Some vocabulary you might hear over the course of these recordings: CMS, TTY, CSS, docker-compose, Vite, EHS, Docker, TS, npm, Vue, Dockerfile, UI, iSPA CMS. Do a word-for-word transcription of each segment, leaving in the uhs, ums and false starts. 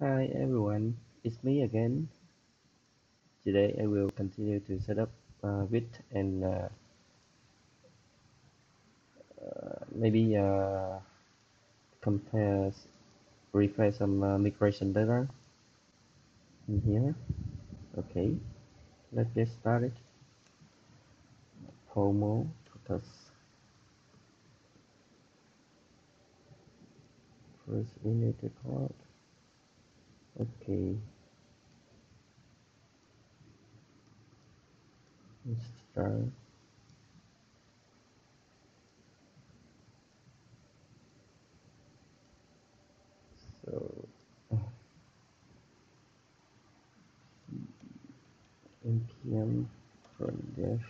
Hi everyone, it's me again. Today I will continue to set up uh, Vite and uh, uh, maybe uh, compare, refresh some uh, migration data in here. Okay, let's get started. Promo focus. First, we need to call. Okay, let's start. So npm from dash.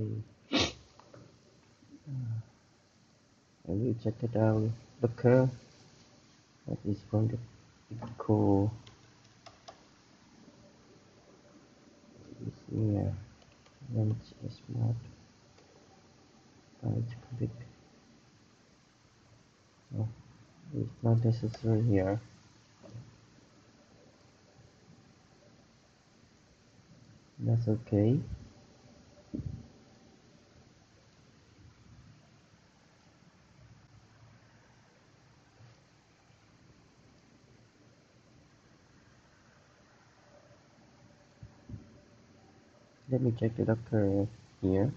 I will check it out. Docker, that is from the core. Yeah, launch a smart. Let's click. Oh, it's not necessary here. That's okay. Let me check the Docker here.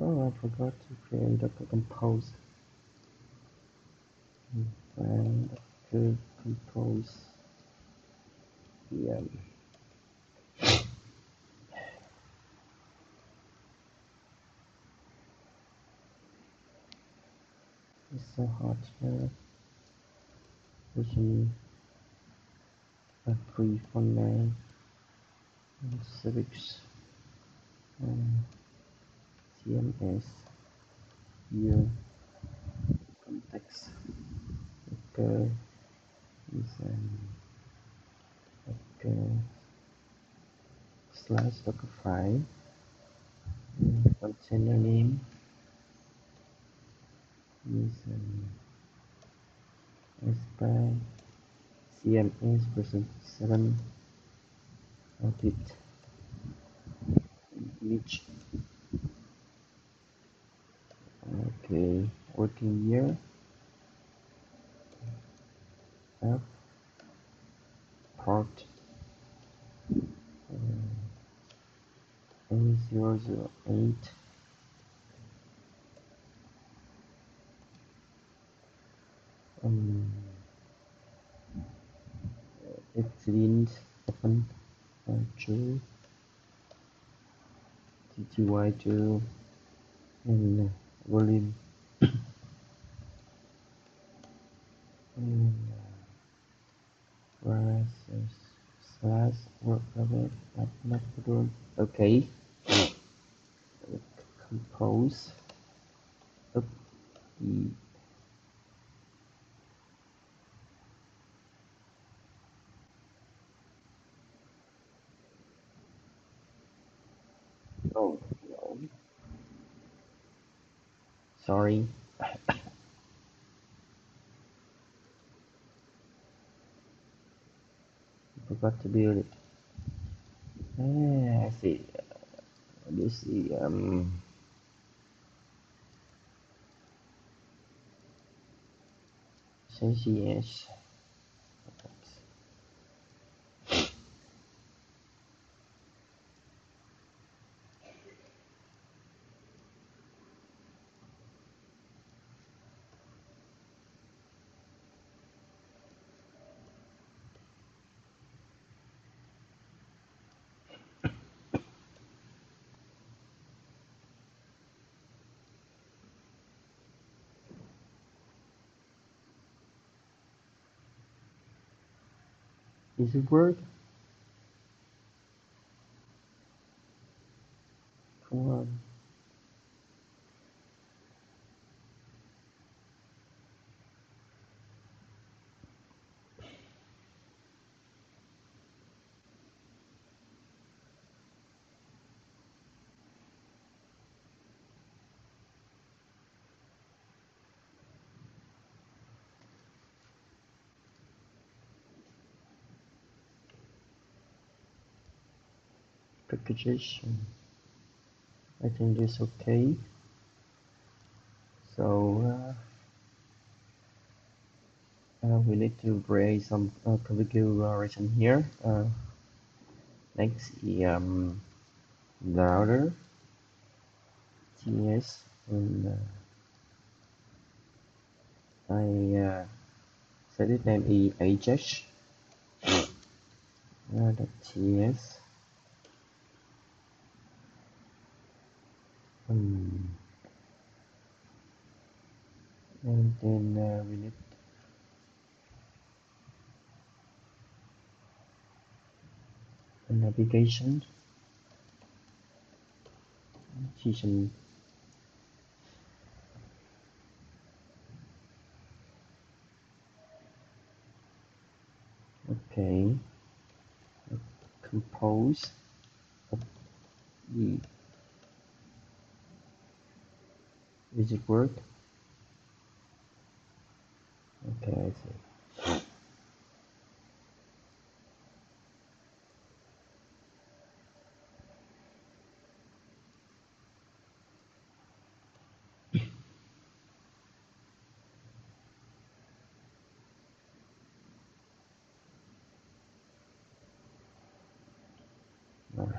Oh, I forgot to create docker-compose. And docker-compose. Yeah. It's so hot here. Pushing a free phone name and civics and C M S here context. Okay, is an okay slash Dockerfile container name. Is an iSPA C M S version seven audit image. Okay, working here. App port uh, A zero zero eight. Um, it's in open uh, to T T Y to and uh, volume and uh, slash work covered at not good. Okay, compose up the Oh, no. Sorry. Forgot to build it. Ah, I see. You see, um, C S S. Is it work? one. Packaging, I think it's okay. So uh, uh, we need to create some uh, configuration here. Uh, next, um, router, T S, and uh, I uh, set it name E H S. Uh, T S. Um, and then uh, we need an application season okay compose the Is it work? Okay, I see. All right.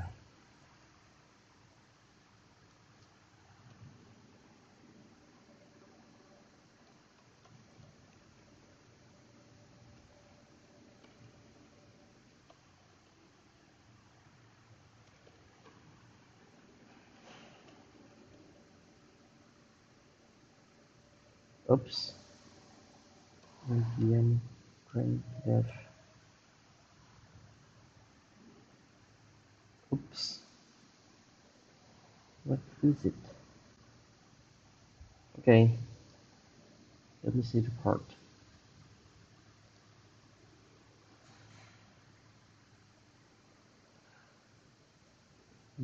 Oops. npm print def. Oops. What is it? Okay. Let me see the part.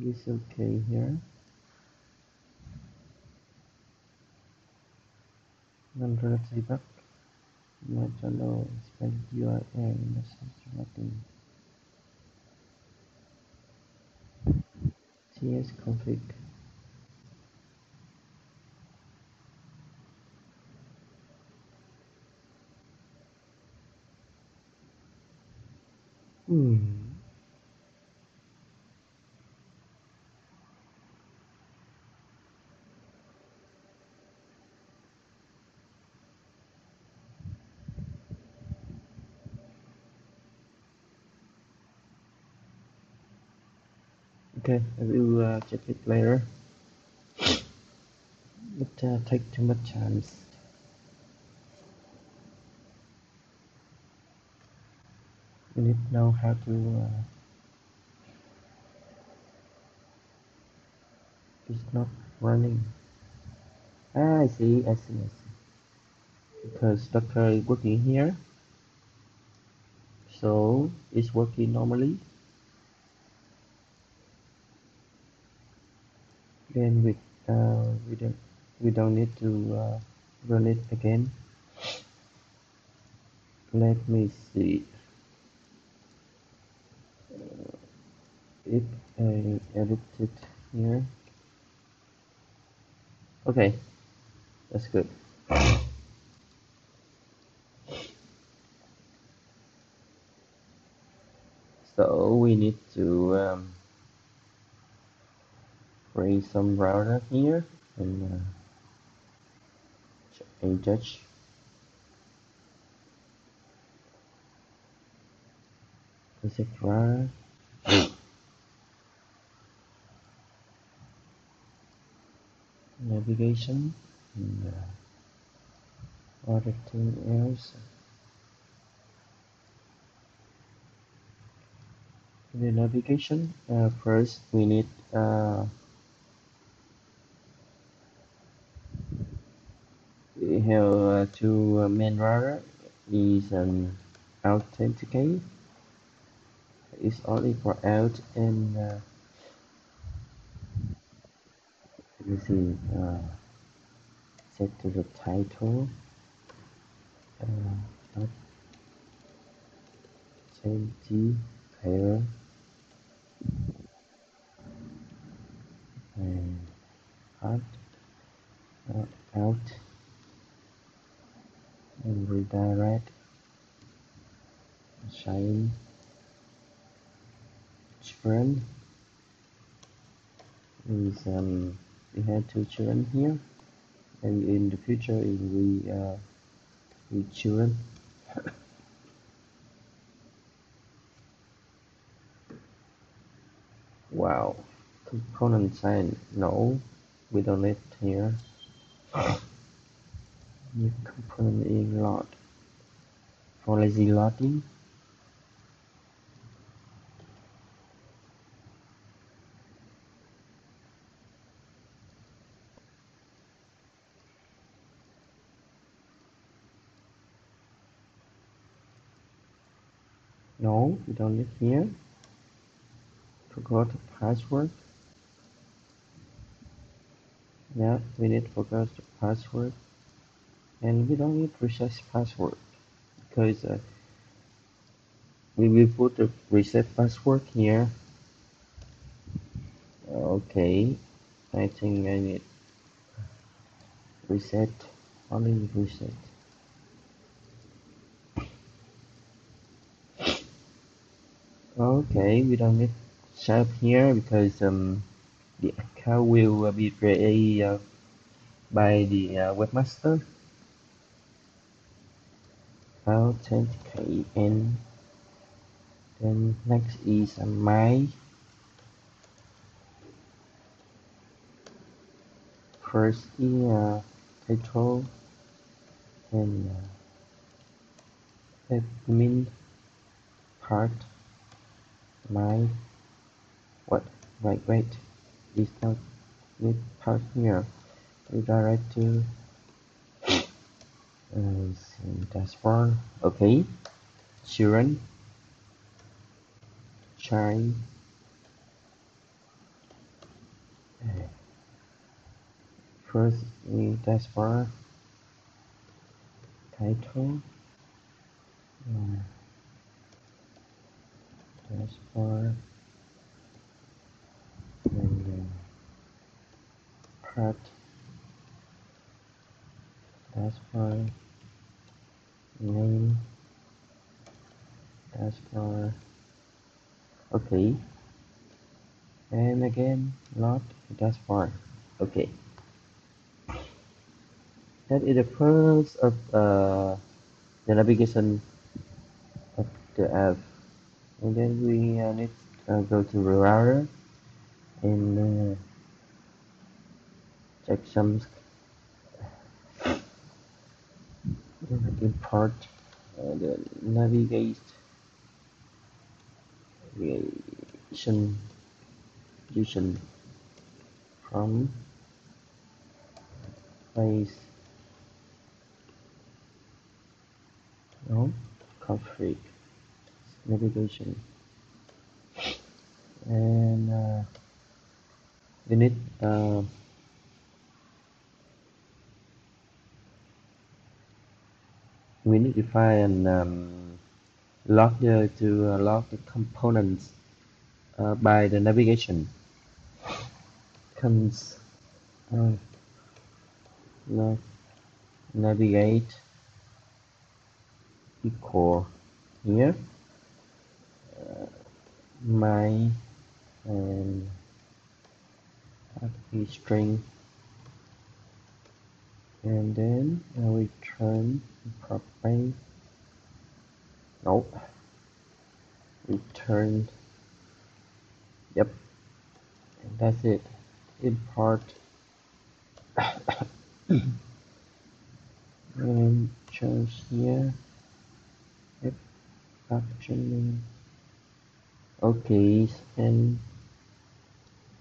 It's okay here. I'm relatively back. My channel is spelled U I and message nothing. T S config. Hmm. Okay, I will uh, check it later. But uh, take too much time. We need to know how to uh, it's not running. Ah, I see, I see, I see. Because Docker is working here. So it's working normally. Then we uh, we don't we don't need to uh, run it again. Let me see uh, if I edit it here. Okay, that's good. So we need to. Um, Create some router here and uh, a judge. Is it router? Navigation and uh, other thing else. In the navigation, uh, first we need. Uh, we have uh, two uh, main variables is um, authenticate. It's only for out and uh, let me see. Uh, set to the title. Uh, change error. And out, uh, out and redirect shine children is um we had two children here, and in the future if we uh we children wow. Component sign, no, we don't need here. New component in load for lazy loading. No, we don't need here. Forgot the password. Yeah, we need to forget the password, and we don't need reset password because uh, we will put the reset password here. Okay, I think I need reset, only reset. Okay, we don't need sharp here because um. the account will uh, be created uh, by the uh, webmaster. Authenticate, and then next is uh, my first is uh, title and uh, admin part. My what? Right, wait. Is not with part here. Redirect to dashboard. Uh, okay, children, child, uh, first in dashboard title, uh, dashboard. And uh, part dashboard name dashboard. Okay, and again not dashboard. Okay, that is the first of uh, the navigation of the app, and then we uh, need to uh, go to the router and uh, check some import uh, the navigation using from place no config navigation, and uh, we need uh, we need to define um, log the to uh, log the components uh, by the navigation comes uh, log navigate equal here uh, my and um, string, and then I will return property. Nope. Return. Yep. And that's it. Import. And choose here. Yep. Function name. Okay. And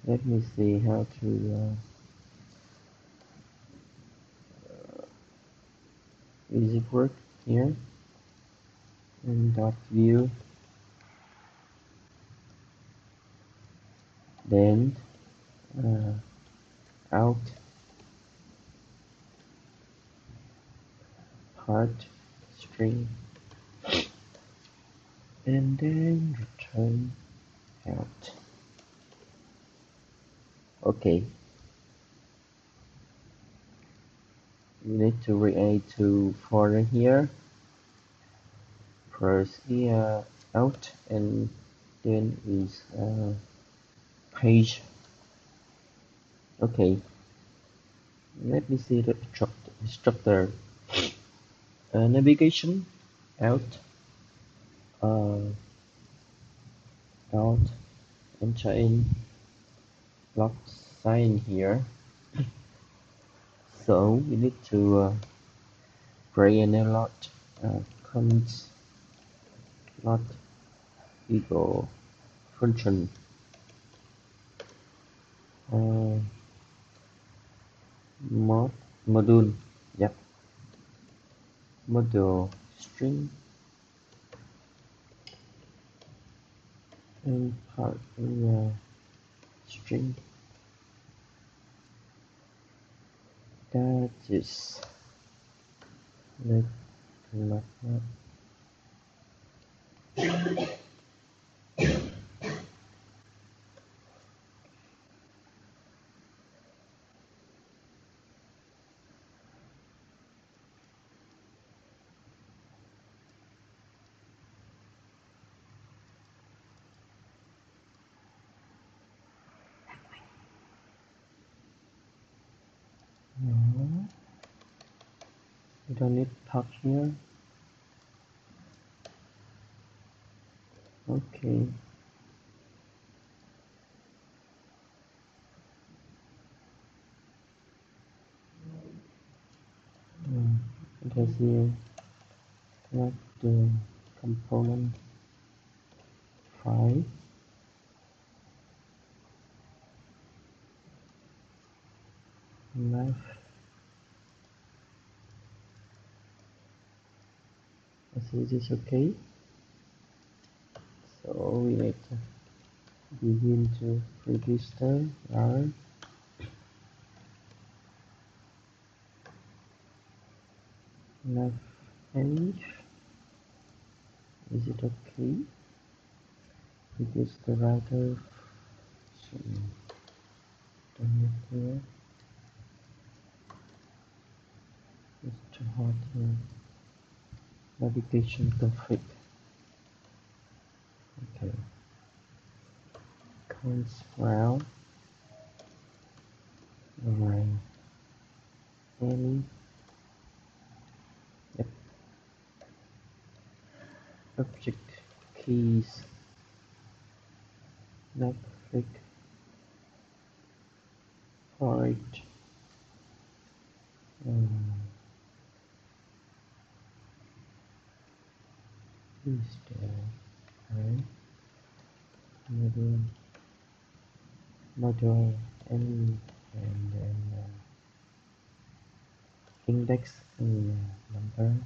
let me see how to uh, easy work here, and dot view, then uh, out part string, and then return out. Okay, you need to create two folder here. First the uh, out, and then is uh, page. Okay, let me see the structure. Uh, navigation out, uh, out, enter in, block sign here. So we need to uh, create an alert uh, cons not equal function. Uh, mod module, yep. Module string and part uh, string. That is let not we don't need talk here. Okay. Mm, it has here like the component file. Life. So this is okay. So we need to begin to register our nav page. Is it okay? Because the writer down here. It's too hard here. Navigation config. Okay. Cons file. Alright. Any. Yep. Object keys. Config. Alright. Um. Is there right model model and and then uh, index and uh, number.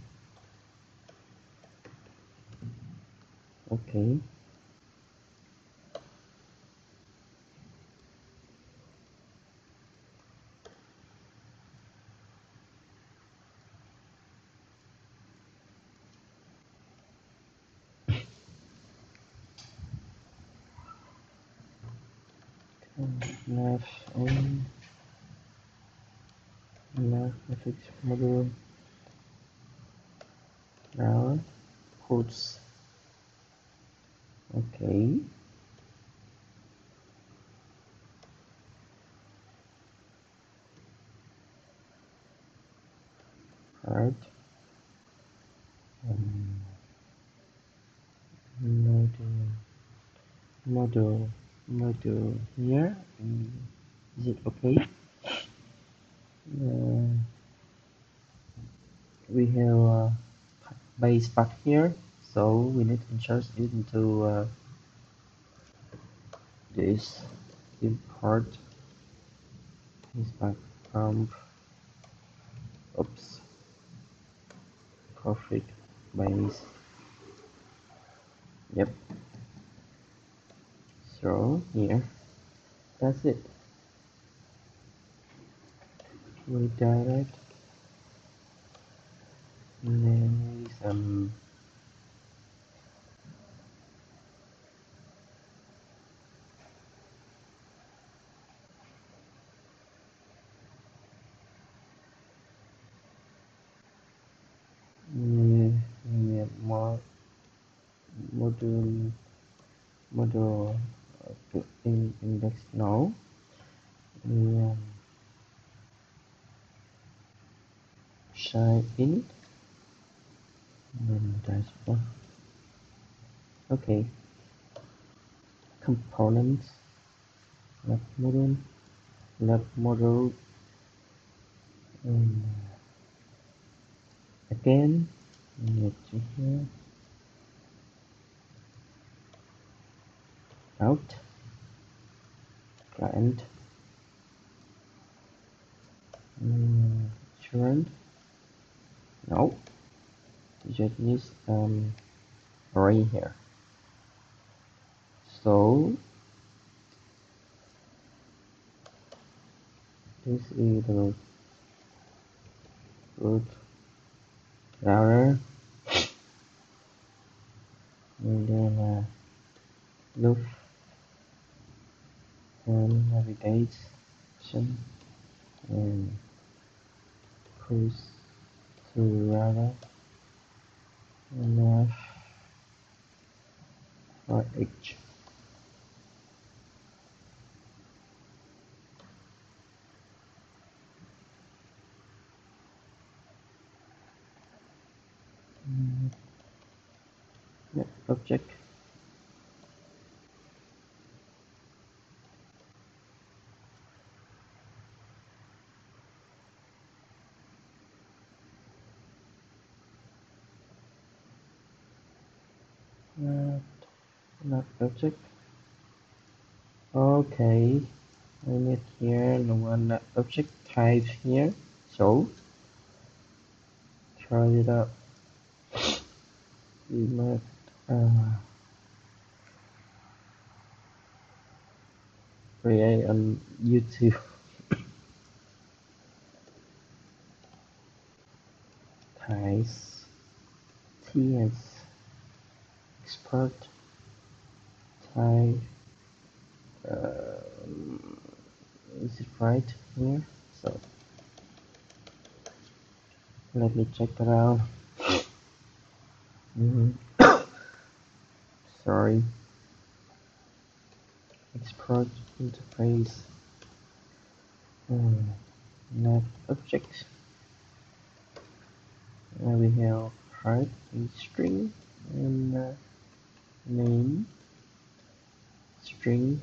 Okay, nav and nav affix module. Now puts. Okay. Alright. Um, module. Module. Module here. Is it okay? Uh, we have a base path here, so we need to change it into uh, this import base path from oops of it by this. Yep. So here, that's it. We direct and then some more module module to in index now. Yeah. Shy in dashboard. Okay, components lab module lab module and again need to here out client mm, churn. No, you just need um array here. So this is the root router, and then uh, loop and navigation and push through router and left for each. Yep, object not, not object. Okay, I need here the one not object type here, so try it out. We might uh, create on YouTube ties T S export tie um, is it right here? So let me check that out. Mm-hmm. Sorry. Export interface. Mm. Not object. Now we have part in string and uh, name string.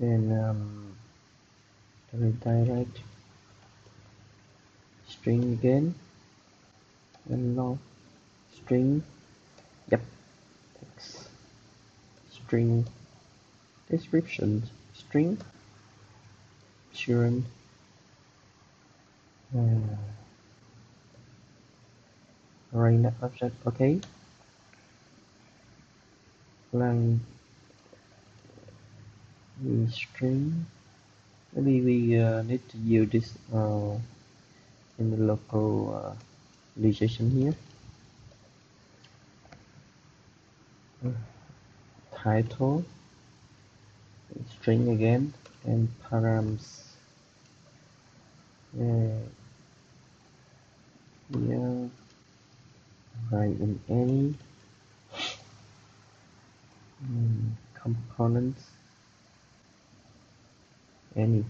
Then um, redirect string again and now. String, yep, text, string, description, string, children, uh, array not object, okay, lang, the string, maybe we uh, need to use this uh, in the local uh, legation here. Title string again and params. Yeah, yeah. Right in any mm, components any.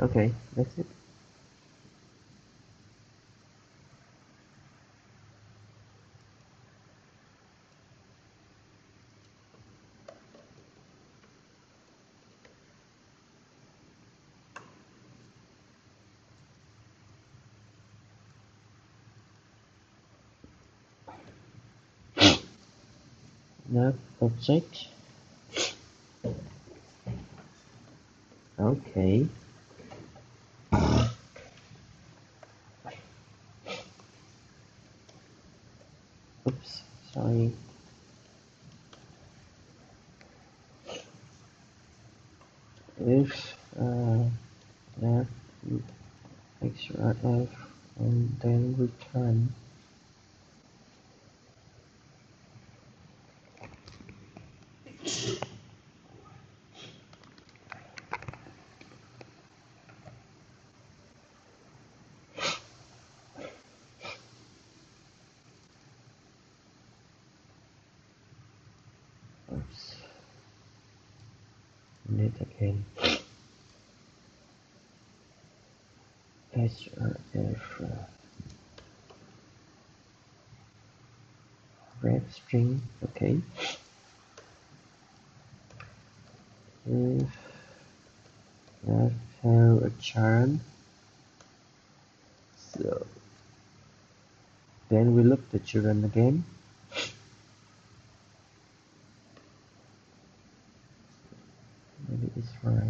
Okay, that's it. Not object. Okay. if uh, that extra f and then return. Again, href ref string. Okay, if I have a child, so then we look the children again. Right.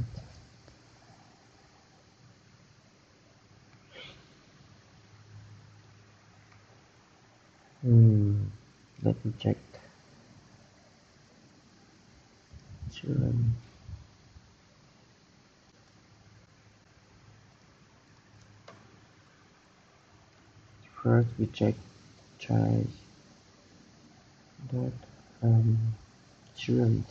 Hmm. Let me check. Children. First, we check child dot um children.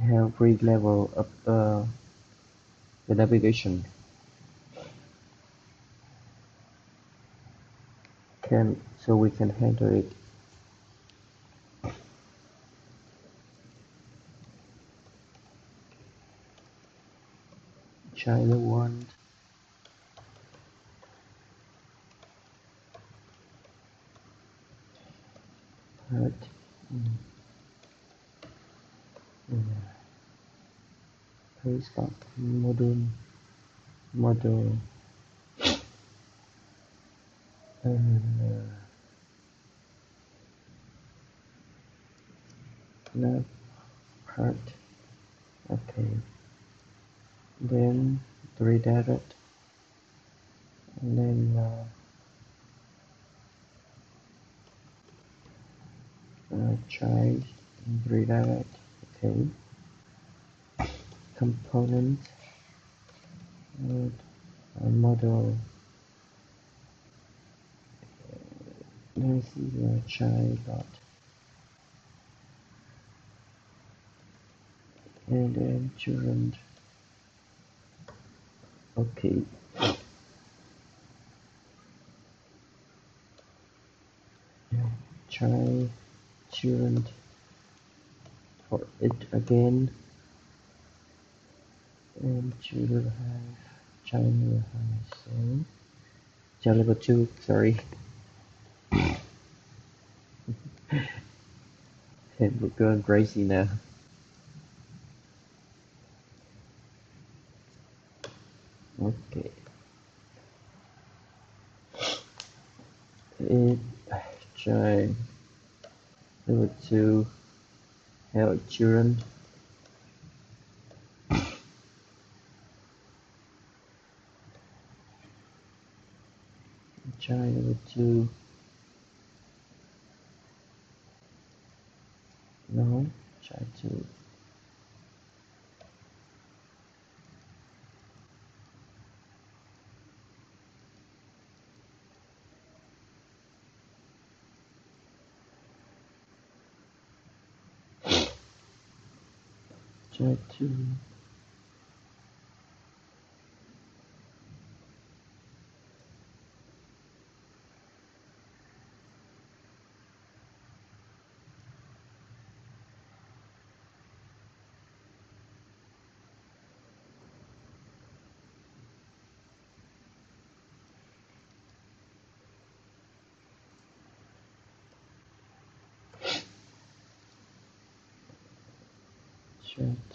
Have read level of uh, the navigation can so we can handle it. China one right. Mm. Mm. Please got model model and uh, left part. Okay, then redirect and then uh, uh, child redirect. Okay, component and a model. Let's see your child dot and then children. Okay. Child children for it again. And children have China has so child level two, sorry. And we're going crazy now. Okay. It child level two have children. Child level two. No, child two. Child two.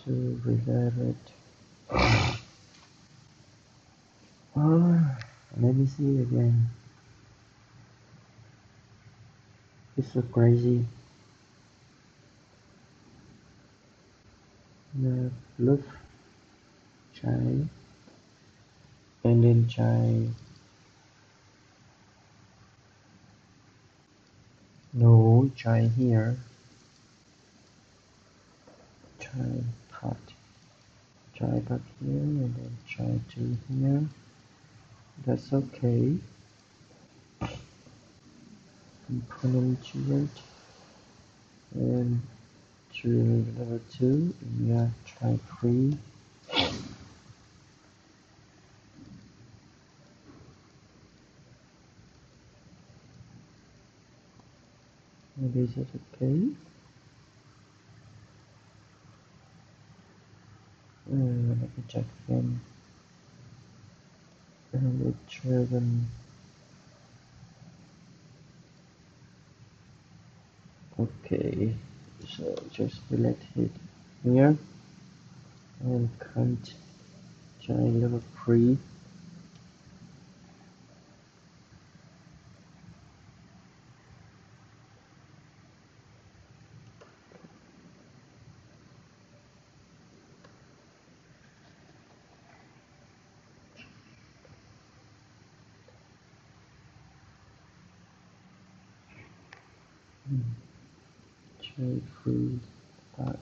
To redirect. Oh, let me see again. It's so crazy. The look child and then child No, try here. Try part. Try back here and then try to here. That's okay. Component to and to level two. Yeah, try three. Maybe is that okay? Uh, let me check again. And driven okay, so just select it here and can't try level three. Try free part.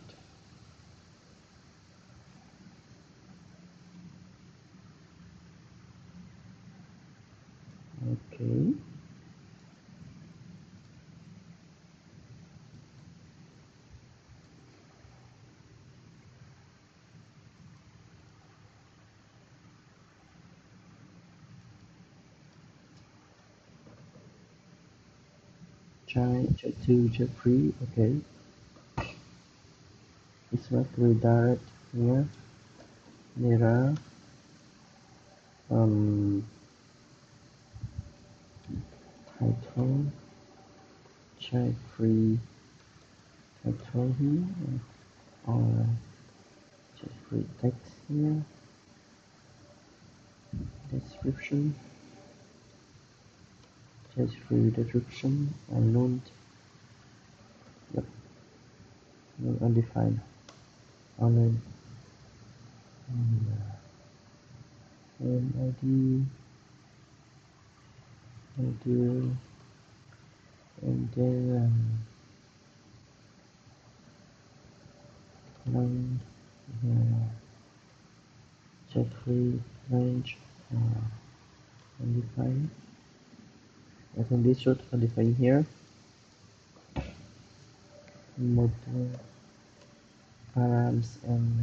Okay. Try to check free, okay. It's not redirect here. Mirror. Um. Title. Check free. Title here. Or check free text here. Description. Just free description and load. Yep. No undefined. Online. And I D. I D. And then um, line. Yeah. Check free range. Uh, undefined. I think this should define here. Mode params and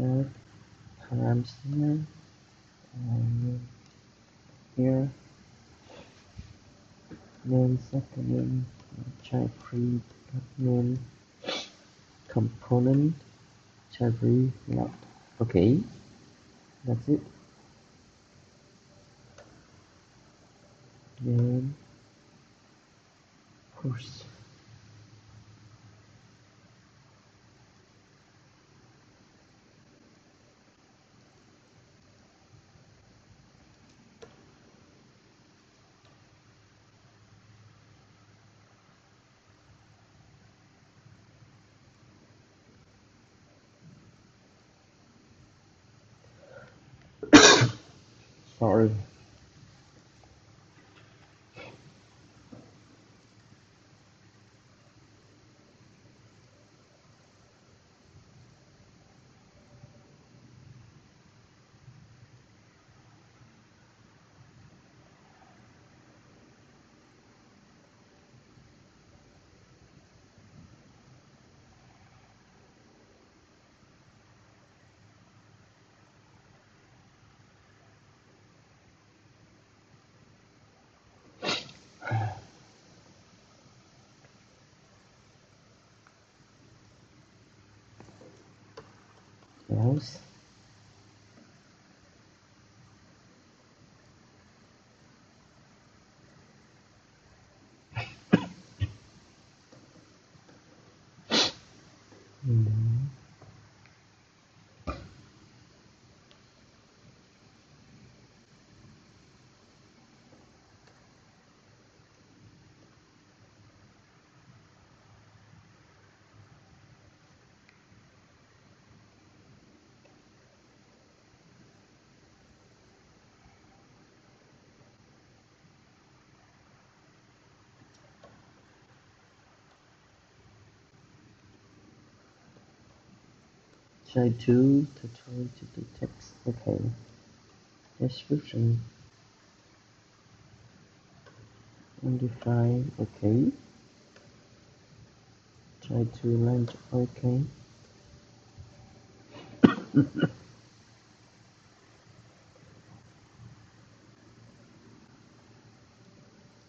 uh, params here and here. Then second name, try free name component try free not. Okay, that's it. Then push sorry. Else. mm. Should I do to try to do text? Okay. Description. Undefined. Okay. Try to launch. Okay.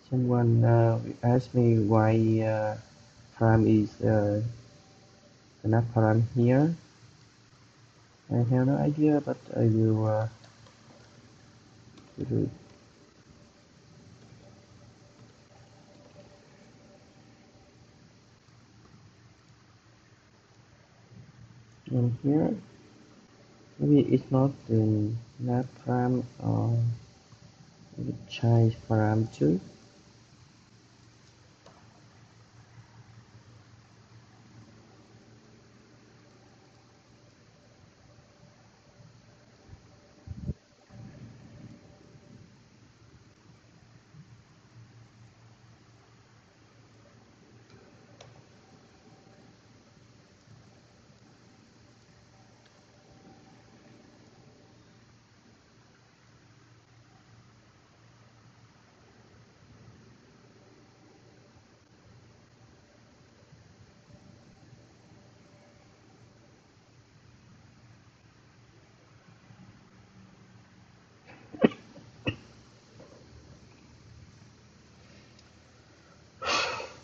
Someone uh, asked me why uh, param is uh, not param here. I have no idea, but I will uh, do it. And here, maybe it's not the not param, or maybe change param to.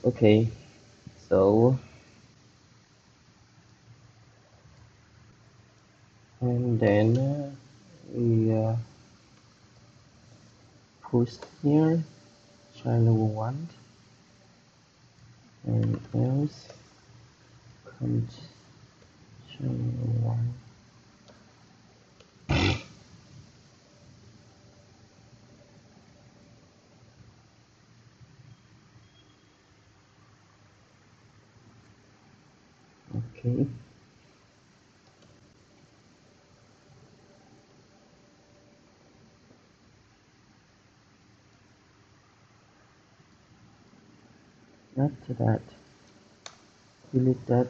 Okay, so and then uh, we uh, push here, try number one, and else comes try number one. Okay. After that, delete that.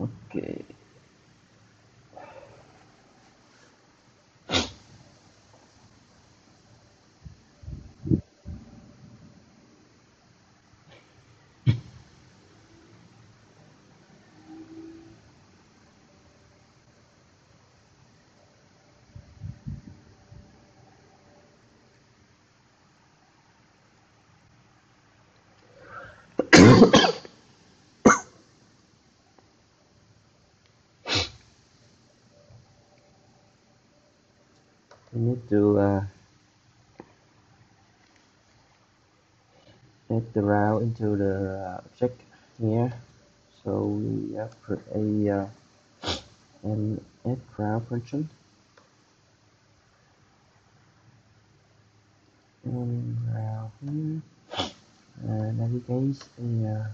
Okay. We need to uh, add the route into the uh, object here, so we have a uh, an add route function. And route here, uh, navigate a uh,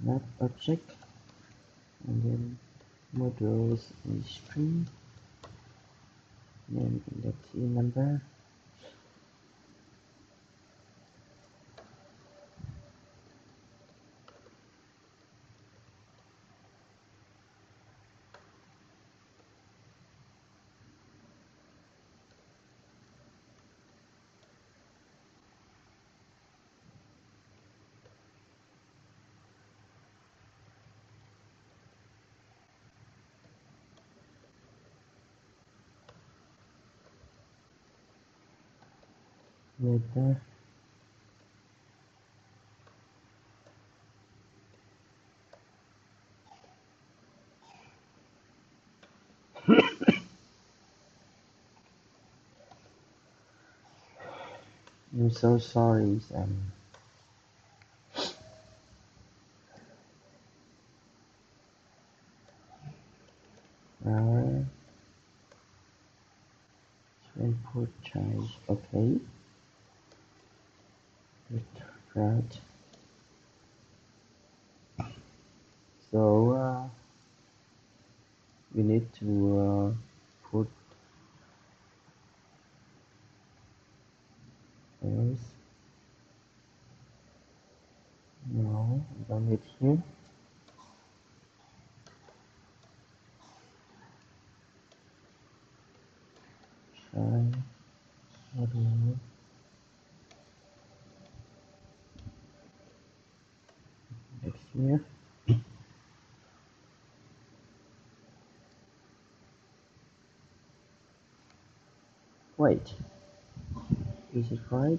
map object, and then modules a string. Then index in number, meta I'm so sorry, Sam. Our input change, okay. Right. So uh, we need to uh, put else it here. Try audio. It's here. Wait, is it right?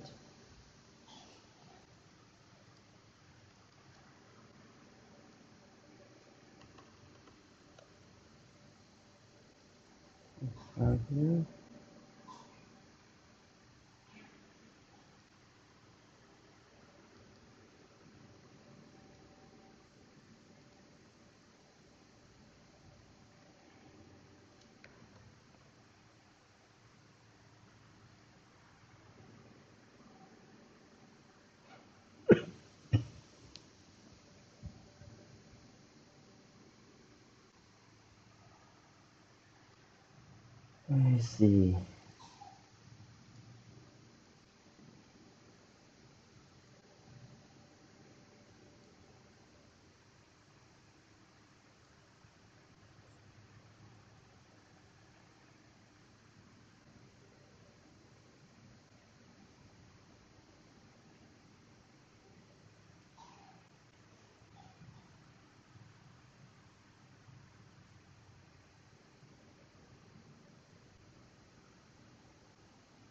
It's right here. Let me see.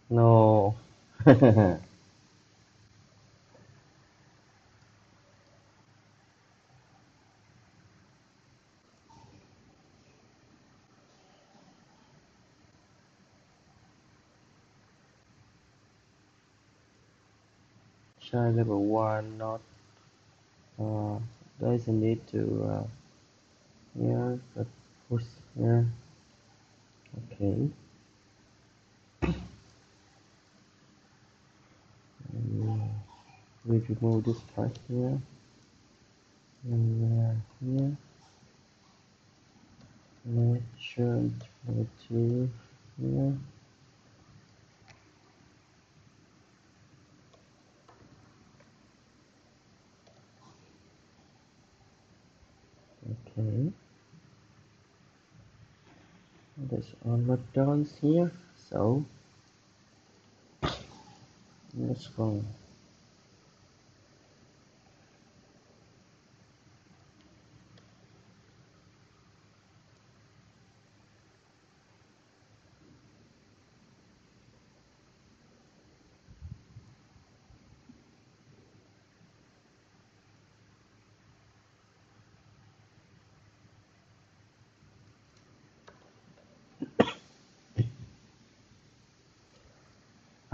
No. Try level one, not. Uh, there's a need to. Uh, yeah, but push here. Okay. We remove this part here and uh, here. Make sure to here. And okay. There's all the done here, so let's go.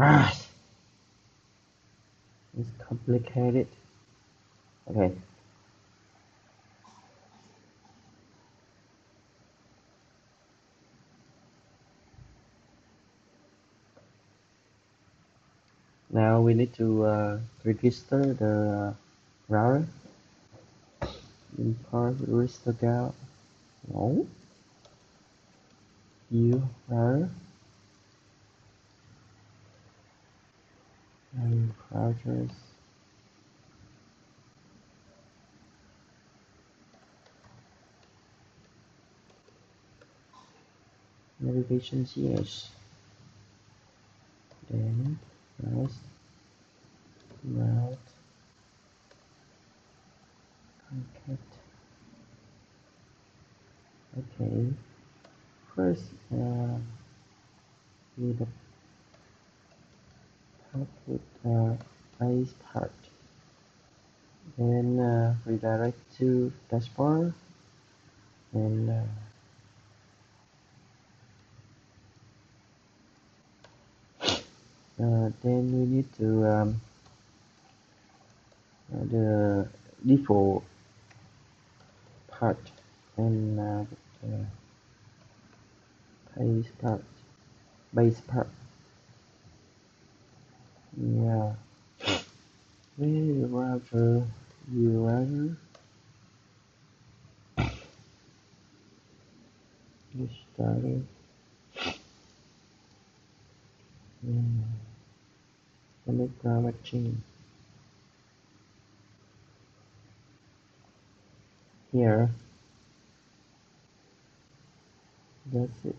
Ah, it's complicated. Okay. Now we need to uh, register the uh, router. Import register gal. No. View router. And browsers. Navigation C S. Then browse route contact. Okay. First, uh, do the output uh, ice part, then uh, redirect to dashboard, and uh, uh, then we need to um, uh, the default part and uh, the base part, base part. Yeah, we router U I we started. Yeah, connect our machine. here. That's it.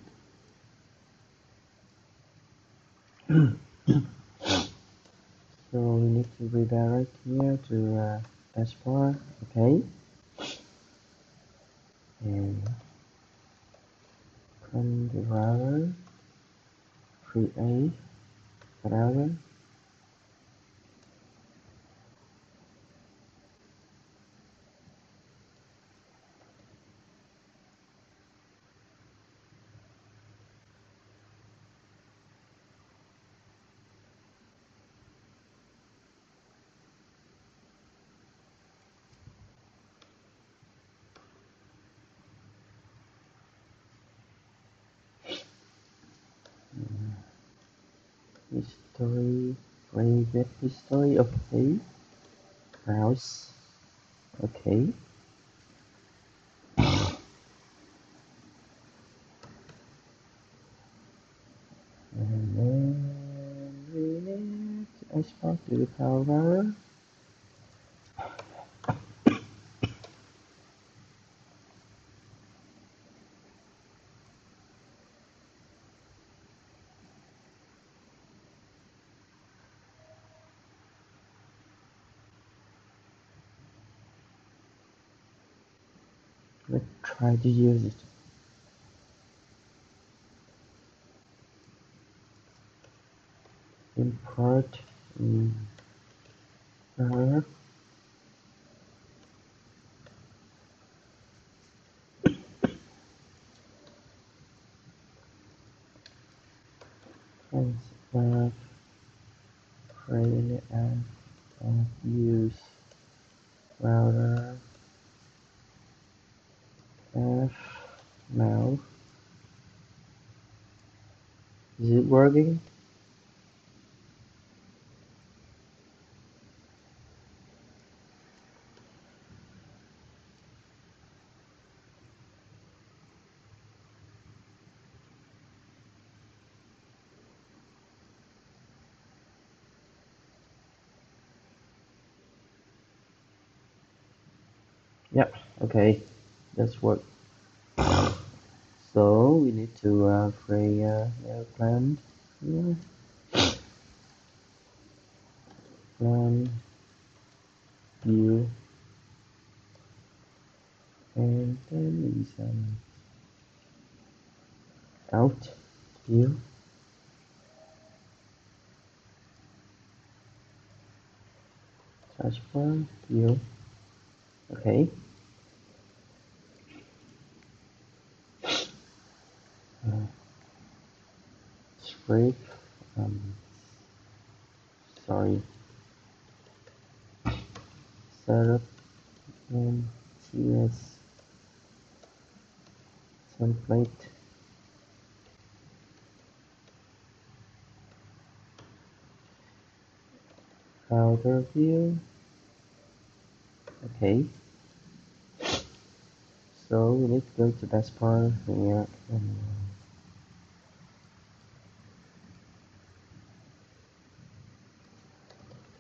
So we need to redirect here to uh, S bar, okay. And from the router, create router. History, private history, okay. Browse, okay. And then we need to export to the power. Let's try to use it. Import error. Transfer trail and use router. F now. Is it working? Yep, okay. That's what. So we need to uh, create uh, a plan. Yeah. Plan view, and then is um, out view. Transform view. Okay. Break. Um, sorry. Setup and T S template. Outer view. Okay. So we need to go to dashboard here and.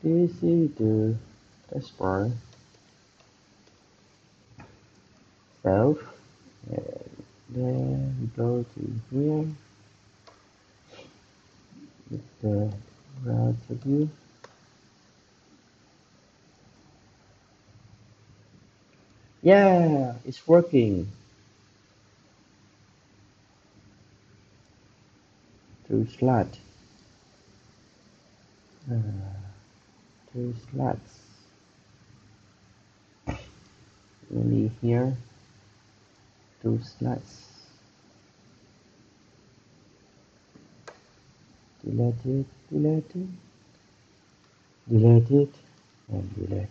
Easy to dashboard self, and then we go to here with the router view. Yeah, it's working. Two slot. Uh, Two slots. Only here. Two slots. Delete it. Delete it. Delete it. And delete.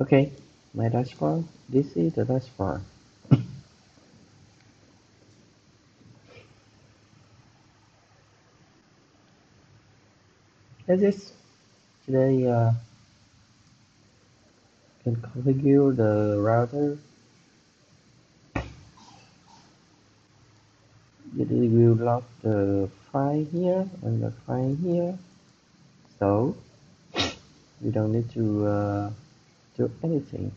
Okay. My dashboard. This is the dashboard. That's it. Today uh, can configure the router. It will lock the file here and the file here. So we don't need to uh, do anything.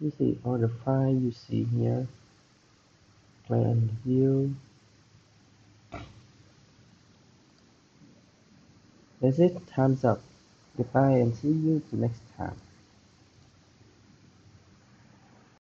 You see all the files you see here, plan view. That's it, time's up. Goodbye and see you the next time.